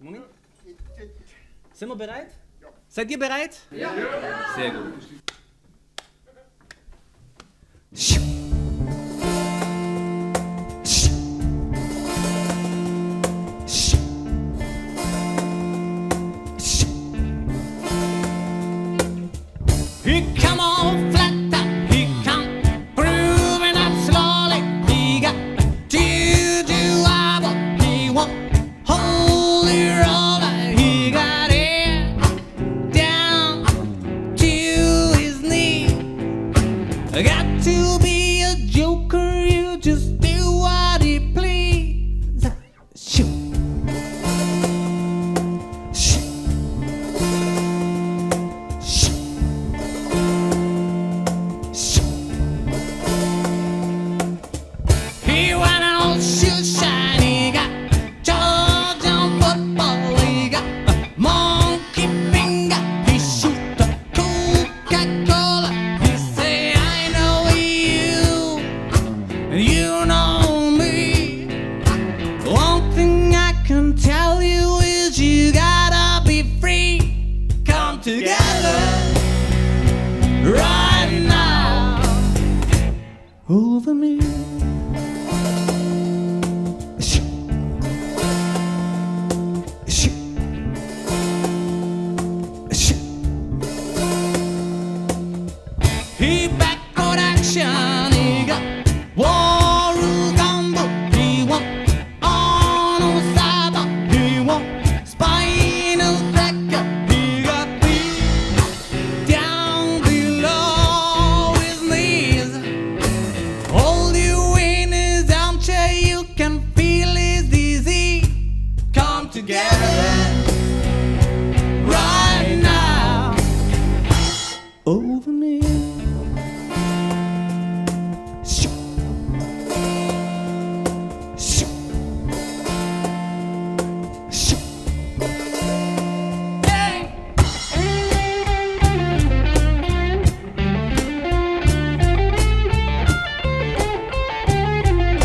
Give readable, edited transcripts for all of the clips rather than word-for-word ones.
Moment. Sind wir bereit? Ja. Seid ihr bereit? Ja. Sehr gut. He come on flat top, he come grooving up slowly. He got juju wobble, he won't hold it all right. He got it down to his knee. Got to be a joker, you just do what he please. Shoot. Together, right now, over me. He back on action, he got war gumbo, he won't on Osaba, he won't spinal cracker. Together, right now, over me. Shoo. Shoo. Shoo. Hey.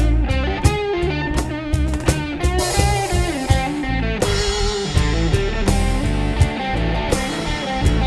Together,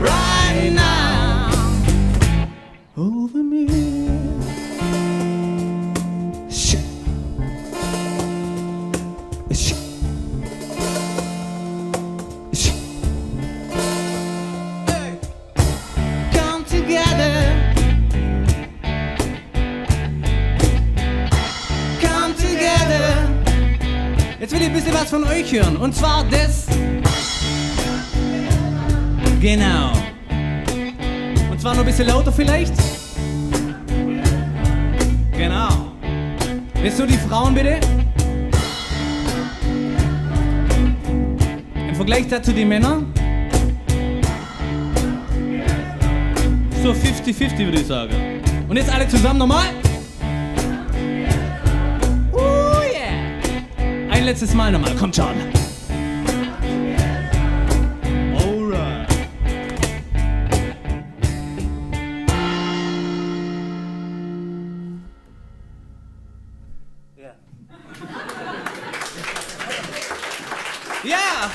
right now, over me. Shoo. Shoo. Shoo. Hey. Come together. Come together. Jetzt will ich ein bisschen was von euch hören, und zwar das. Genau. Und zwar noch ein bisschen lauter vielleicht. Genau. Willst du die Frauen bitte? Im Vergleich dazu die Männer. So 50-50 würde ich sagen. Und jetzt alle zusammen nochmal. Yeah. Ein letztes Mal nochmal. Kommt schon. Yeah.